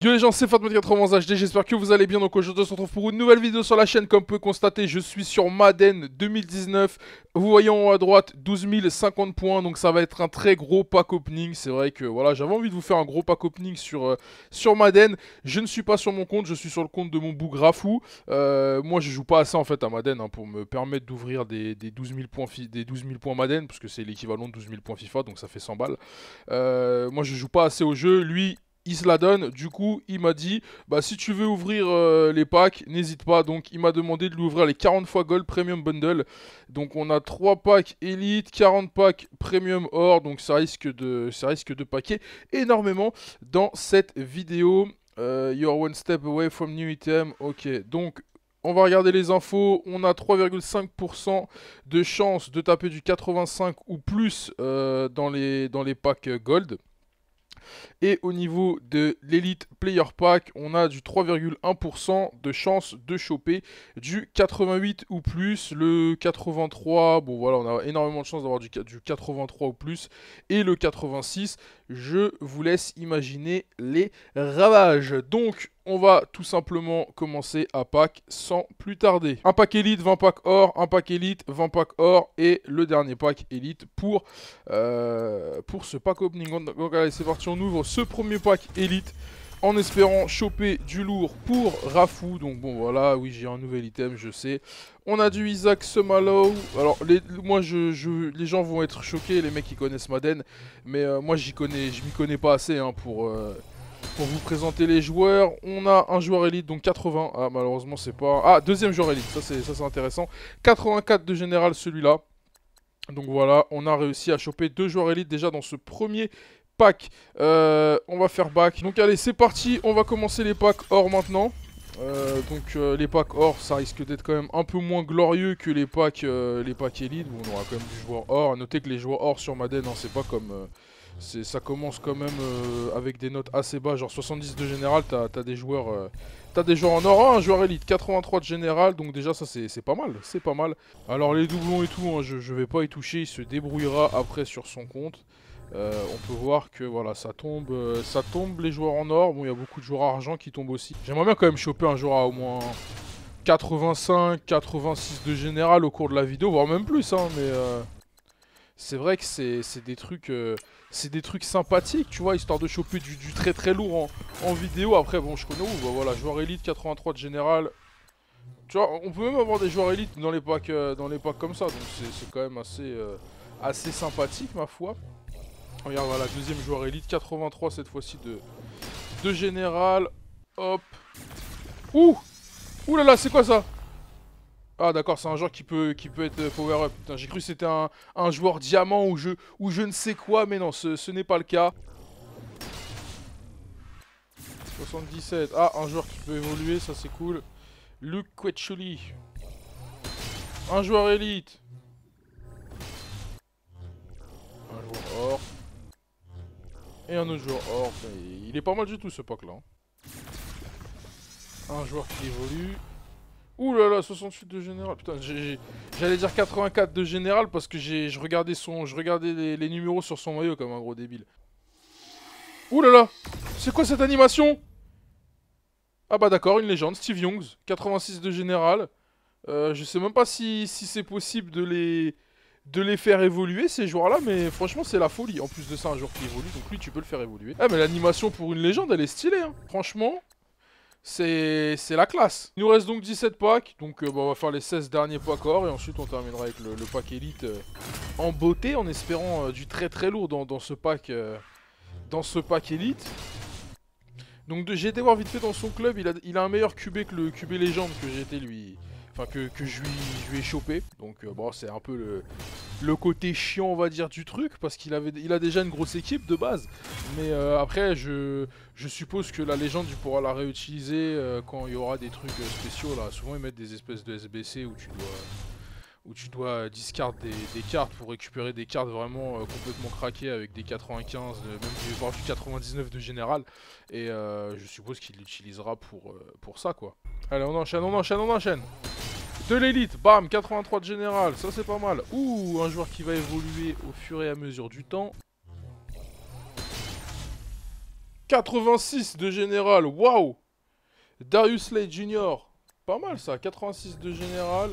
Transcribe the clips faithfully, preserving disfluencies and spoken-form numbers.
Yo les gens, c'est FatMat quatre-vingt-onze H D, j'espère que vous allez bien. Donc aujourd'hui on se retrouve pour une nouvelle vidéo sur la chaîne. Comme vous pouvez constater, je suis sur Madden deux mille dix-neuf. Vous voyez en haut à droite douze mille cinquante points. Donc ça va être un très gros pack opening. C'est vrai que voilà, j'avais envie de vous faire un gros pack opening sur, euh, sur Madden. Je ne suis pas sur mon compte, je suis sur le compte de mon bouc Grafou. euh, Moi je joue pas assez en fait à Madden hein, pour me permettre d'ouvrir des, des, des douze mille points Madden, parce que c'est l'équivalent de douze mille points FIFA, donc ça fait cent balles. euh, Moi je joue pas assez au jeu, lui il se la donne. Du coup il m'a dit bah si tu veux ouvrir euh, les packs n'hésite pas, donc il m'a demandé de lui ouvrir les quarante fois gold premium bundle. Donc on a trois packs élite, quarante packs premium or, donc ça risque de, ça risque de paquer énormément dans cette vidéo. euh, You're one step away from new item, ok, donc on va regarder les infos. On a trois virgule cinq pour cent de chance de taper du quatre-vingt-cinq ou plus euh, dans, les, dans les packs gold. Et au niveau de l'Elite Player Pack, on a du trois virgule un pour cent de chance de choper du quatre-vingt-huit ou plus. Le quatre-vingt-trois, bon voilà, on a énormément de chance d'avoir du, du quatre-vingt-trois ou plus. Et le quatre-vingt-six, je vous laisse imaginer les ravages. Donc on va tout simplement commencer à pack sans plus tarder. Un pack élite, vingt packs or, un pack élite, vingt packs or et le dernier pack élite pour, euh, pour ce pack opening. Donc allez, c'est parti, on ouvre ce premier pack élite en espérant choper du lourd pour Rafou. Donc bon voilà, oui j'ai un nouvel item, je sais. On a du Isaac Semalo. Alors les, moi je, je, les gens vont être choqués, les mecs qui connaissent Madden, mais euh, moi j'y connais, je m'y connais pas assez hein, pour, euh, pour vous présenter les joueurs. On a un joueur élite, donc quatre-vingts, ah malheureusement c'est pas... Ah, deuxième joueur élite, ça c'est intéressant, quatre-vingt-quatre de général celui-là. Donc voilà, on a réussi à choper deux joueurs élites déjà dans ce premier pack. euh, on va faire back. Donc allez, c'est parti, on va commencer les packs or maintenant. euh, Donc euh, les packs or, ça risque d'être quand même un peu moins glorieux que les packs euh, les packs élite, où on aura quand même du joueur or. A noter que les joueurs or sur Madden, hein, c'est pas comme... Euh, ça commence quand même euh, avec des notes assez bas, genre soixante-dix de général, t'as as des joueurs... Euh, t'as des joueurs en or, un joueur élite, quatre-vingt-trois de général, donc déjà ça c'est pas mal, c'est pas mal. Alors les doublons et tout, hein, je, je vais pas y toucher, il se débrouillera après sur son compte. Euh, on peut voir que voilà, ça tombe, euh, ça tombe les joueurs en or. Bon, il y a beaucoup de joueurs argent qui tombent aussi. J'aimerais bien quand même choper un joueur à au moins quatre-vingt-cinq, quatre-vingt-six de général au cours de la vidéo, voire même plus hein, mais euh, c'est vrai que c'est des trucs euh, c'est des trucs sympathiques, tu vois, histoire de choper du, du très très lourd en, en vidéo. Après bon, je connais où, bah, voilà, joueur élite, quatre-vingt-trois de général. Tu vois, on peut même avoir des joueurs élites dans les packs, euh, dans les packs comme ça, donc c'est quand même assez, euh, assez sympathique ma foi. Regarde, voilà, deuxième joueur élite, quatre-vingt-trois cette fois-ci de, de général. Hop. Ouh. Ouh là là, c'est quoi ça? Ah d'accord, c'est un joueur qui peut, qui peut être power-up. Putain, j'ai cru que c'était un, un joueur diamant ou je, ou je ne sais quoi, mais non, ce, ce n'est pas le cas. soixante-dix-sept. Ah, un joueur qui peut évoluer, ça c'est cool. Luc Quetchuli. Un joueur élite. Un joueur or. Et un autre joueur or, il est pas mal du tout ce pack là. Un joueur qui évolue. Ouh là là, soixante-huit de général. Putain, j'allais dire quatre-vingt-quatre de général parce que je regardais, son, je regardais les, les numéros sur son maillot comme un gros débile. Ouh là là, c'est quoi cette animation? Ah bah d'accord, une légende, Steve Youngs, quatre-vingt-six de général. Euh, je sais même pas si, si c'est possible de les... de les faire évoluer ces joueurs là, mais franchement c'est la folie. En plus de ça, un joueur qui évolue, donc lui tu peux le faire évoluer. Ah mais l'animation pour une légende elle est stylée hein. Franchement c'est la classe. Il nous reste donc dix-sept packs, donc euh, bah, on va faire les seize derniers packs or et ensuite on terminera avec le, le pack élite euh, en beauté, en espérant euh, du très très lourd dans, dans ce pack euh, dans ce pack élite. Donc j'ai été voir vite fait dans son club, il a, il a un meilleur Q B que le Q B légende que j'ai été lui... Enfin, que, que je, lui, je lui ai chopé. Donc euh, bon, c'est un peu le, le côté chiant on va dire du truc, parce qu'il avait, il a déjà une grosse équipe de base. Mais euh, après je, je suppose que la légende tu pourras la réutiliser euh, quand il y aura des trucs spéciaux là. Souvent ils mettent des espèces de S B C où tu dois, où tu dois discard des, des cartes pour récupérer des cartes vraiment euh, complètement craquées avec des quatre-vingt-quinze, euh, même voire du quatre-vingt-dix-neuf de général. Et euh, je suppose qu'il l'utilisera pour, euh, pour ça quoi. Allez, on enchaîne, on enchaîne, on enchaîne. De l'élite, bam, quatre-vingt-trois de général, ça c'est pas mal. Ouh, un joueur qui va évoluer au fur et à mesure du temps. quatre-vingt-six de général, waouh. Darius Slade Junior, pas mal ça, quatre-vingt-six de général.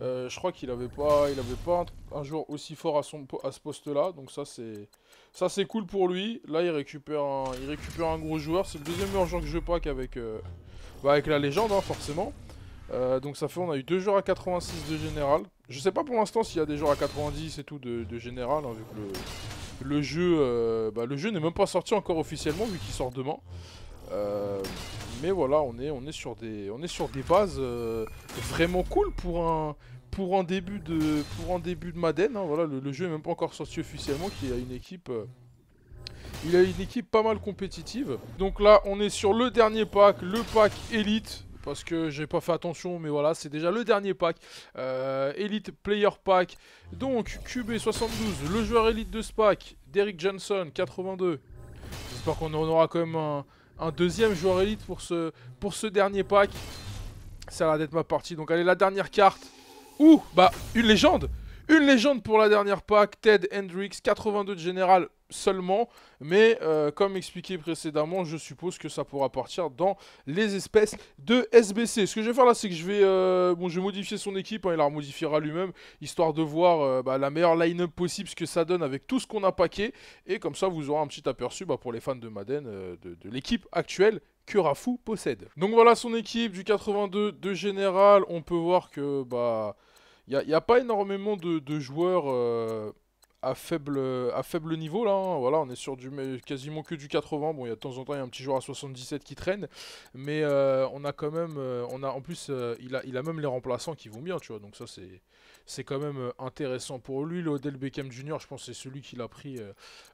Euh, je crois qu'il n'avait pas, il avait pas un, un joueur aussi fort à, son, à ce poste-là. Donc ça, c'est ça c'est cool pour lui. Là, il récupère un, il récupère un gros joueur. C'est le deuxième meilleur joueur que je pack avec, euh, bah, avec la légende, hein, forcément. Euh, donc ça fait, on a eu deux joueurs à quatre-vingt-six de général. Je sais pas pour l'instant s'il y a des joueurs à quatre-vingt-dix et tout de, de général, hein, vu que le... Le jeu, euh, bah, le jeu n'est même pas sorti encore officiellement vu qu'il sort demain. Euh, mais voilà, on est, on est sur des, on est sur des bases euh, vraiment cool pour un, pour un début de, pour un début de Madden. Hein, voilà, le, le jeu n'est même pas encore sorti officiellement, qui a une équipe, euh, il a une équipe pas mal compétitive. Donc là, on est sur le dernier pack, le pack Elite. Parce que j'ai pas fait attention, mais voilà, c'est déjà le dernier pack. Euh, Elite Player Pack. Donc, Q B soixante-douze, le joueur élite de ce pack, Derek Johnson, quatre-vingt-deux. J'espère qu'on aura quand même un, un deuxième joueur élite pour ce, pour ce dernier pack. Ça a l'air d'être ma partie. Donc, allez, la dernière carte. Ouh, bah, une légende. Une légende pour la dernière pack, Ted Hendricks, quatre-vingt-deux de général seulement. Mais euh, comme expliqué précédemment, je suppose que ça pourra partir dans les espèces de S B C. Ce que je vais faire là, c'est que je vais, euh, bon, je vais modifier son équipe, hein, il la remodifiera lui-même, histoire de voir euh, bah, la meilleure line-up possible, ce que ça donne avec tout ce qu'on a packé. Et comme ça, vous aurez un petit aperçu bah, pour les fans de Madden euh, de, de l'équipe actuelle que Rafou possède. Donc voilà son équipe du quatre-vingt-deux de général. On peut voir que... bah Il n'y a, a pas énormément de, de joueurs euh, à, faible, à faible niveau là, hein. Voilà, on est sur du, quasiment que du quatre-vingts, bon il y a de temps en temps il y a un petit joueur à soixante-dix-sept qui traîne, mais euh, on a quand même, euh, on a, en plus euh, il, a, il a même les remplaçants qui vont bien, tu vois, donc ça c'est... C'est quand même intéressant pour lui. Le Odell Beckham Junior, je pense que c'est celui qu'il a pris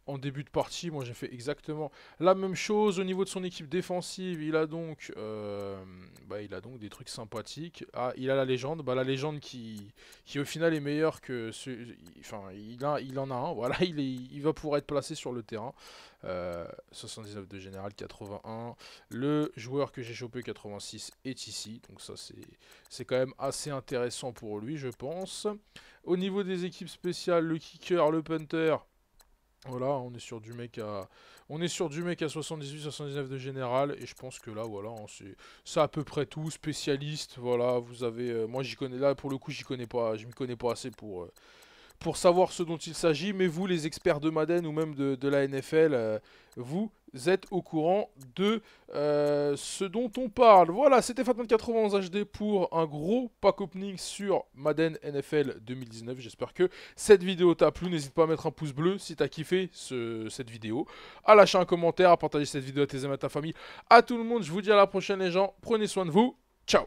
en début de partie. Moi, j'ai fait exactement la même chose. Au niveau de son équipe défensive, il a donc, euh, bah, il a donc des trucs sympathiques. Ah, il a la légende. Bah, la légende qui, qui, au final, est meilleure que... Ce... Enfin, il, a, il en a un. Voilà, il, est, il va pouvoir être placé sur le terrain. Euh, soixante-dix-neuf de général, quatre-vingt-un. Le joueur que j'ai chopé, quatre-vingt-six, est ici. Donc ça, c'est quand même assez intéressant pour lui, je pense. Au niveau des équipes spéciales, le kicker, le punter, voilà, on est sur du mec à, on est sur du mec à soixante-dix-huit soixante-dix-neuf de général, et je pense que là, voilà, c'est à peu près tout, spécialiste, voilà, vous avez, euh, moi j'y connais, là pour le coup j'y connais pas, je m'y connais pas assez pour... Euh, pour savoir ce dont il s'agit, mais vous, les experts de Madden ou même de, de la N F L, euh, vous êtes au courant de euh, ce dont on parle. Voilà, c'était FatMat quatre-vingt-onze H D pour un gros pack opening sur Madden N F L deux mille dix-neuf. J'espère que cette vidéo t'a plu. N'hésite pas à mettre un pouce bleu si t'as kiffé ce, cette vidéo, à lâcher un commentaire, à partager cette vidéo à tes amis, à ta famille, à tout le monde. Je vous dis à la prochaine les gens, prenez soin de vous, ciao.